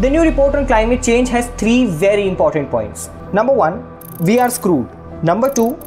The new report on climate change has three very important points. Number one, we are screwed. Number two,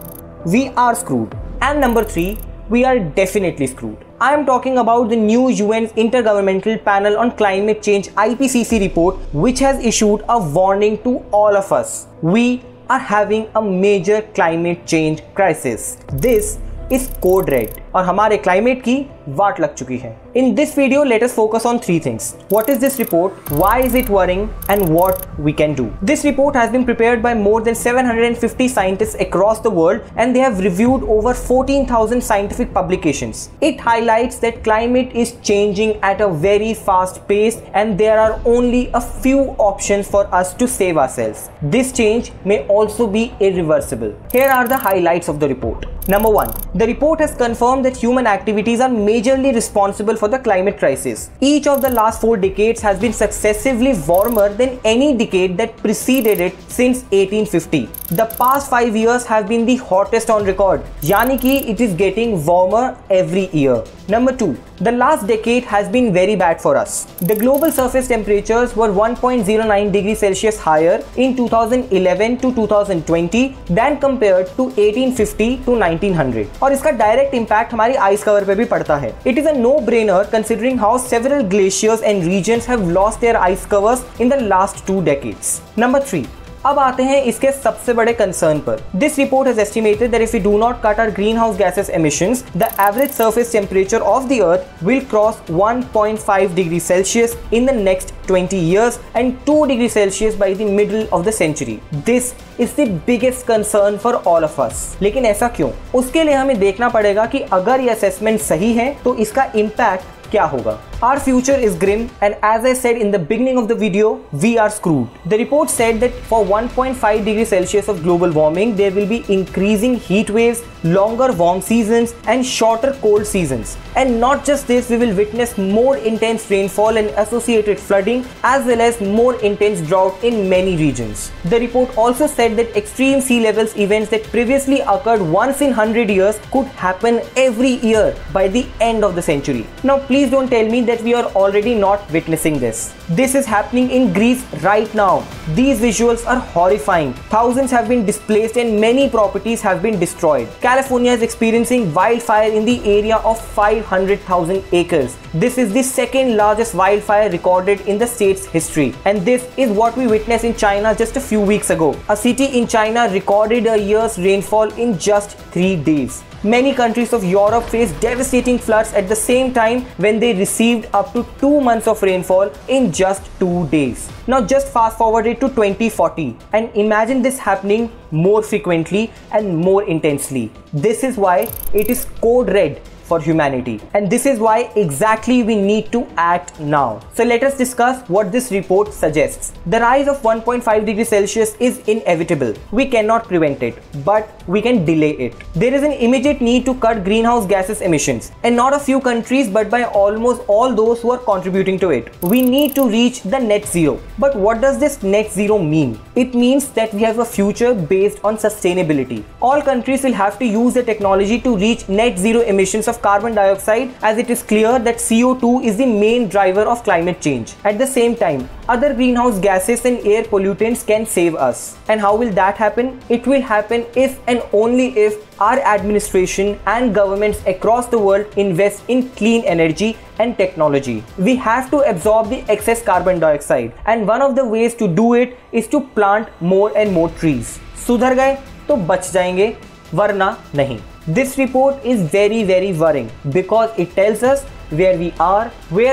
we are screwed. And number three, we are definitely screwed. I am talking about the new UN's Intergovernmental Panel on Climate Change IPCC report, which has issued a warning to all of us. We are having a major climate change crisis. This is code red और हमारे climate की वाट लग चुकी है. In this video, let us focus on three things. What is this report? Why is it worrying? And what we can do? This report has been prepared by more than 750 scientists across the world, and they have reviewed over 14,000 scientific publications. It highlights that climate is changing at a very fast pace, and there are only a few options for us to save ourselves. This change may also be irreversible. Here are the highlights of the report. Number one, the report has confirmed that human activities are majorly responsible for the climate crisis. Each of the last 4 decades has been successively warmer than any decade that preceded it since 1850. The past 5 years have been the hottest on record, yani ki it is getting warmer every year. Number two, the last decade has been very bad for us. The global surface temperatures were 1.09 degrees Celsius higher in 2011 to 2020 than compared to 1850 to 1900. और इसका direct impact हमारी ice cover पे भी पड़ता है. It is a no-brainer considering how several glaciers and regions have lost their ice covers in the last 2 decades. Number three. अब आते हैं इसके सबसे बड़े कंसर्न पर. This report has estimated that if we do not cut our greenhouse gases emissions, the average surface temperature of the Earth will cross 1.5 degrees Celsius in the next 20 years and 2 degrees Celsius by the middle of the century. This is the biggest concern for all of us. लेकिन ऐसा क्यों? उसके लिए हमें देखना पड़ेगा कि अगर ये असेसमेंट सही है तो इसका इम्पैक्ट क्या होगा? Our future is grim, and as I said in the beginning of the video, we are screwed. The report said that for 1.5 degrees Celsius of global warming, there will be increasing heat waves, longer warm seasons, and shorter cold seasons. And not just this, we will witness more intense rainfall and associated flooding, as well as more intense drought in many regions. The report also said that extreme sea levels events that previously occurred once in 100 years could happen every year by the end of the century. Now, please don't tell me that we are already not witnessing this. This is happening in Greece right now. These visuals are horrifying. Thousands have been displaced and many properties have been destroyed. California is experiencing wildfire in the area of 500,000 acres. This is the second largest wildfire recorded in the state's history. And this is what we witnessed in China just a few weeks ago. A city in China recorded a year's rainfall in just 3 days. Many countries of Europe faced devastating floods at the same time when they received up to 2 months of rainfall in just 2 days. Now just fast forward it to 2040 and imagine this happening more frequently and more intensely. This is why it is code red for humanity, and this is why exactly we need to act now. So let us discuss what this report suggests. The rise of 1.5 degrees Celsius is inevitable. We cannot prevent it, but we can delay it. There is an immediate need to cut greenhouse gases emissions, and not a few countries but by almost all those who are contributing to it. We need to reach the net zero. But what does this net zero mean? It means that we have a future based on sustainability. All countries will have to use the technology to reach net zero emissions of carbon dioxide, as it is clear that CO2 is the main driver of climate change. At the same time, other greenhouse gases and air pollutants can save us. And how will that happen? It will happen if and only if our administration and governments across the world invest in clean energy and technology. We have to absorb the excess carbon dioxide, and one of the ways to do it is to plant more and more trees. सुधर गए तो बच जाएंगे, वरना नहीं. This report is very, very worrying because it tells us where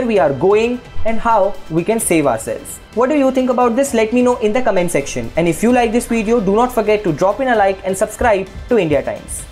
we are going, and how we can save ourselves. What do you think about this? Let me know in the comment section. And if you like this video, do not forget to drop in a like and subscribe to Indiatimes.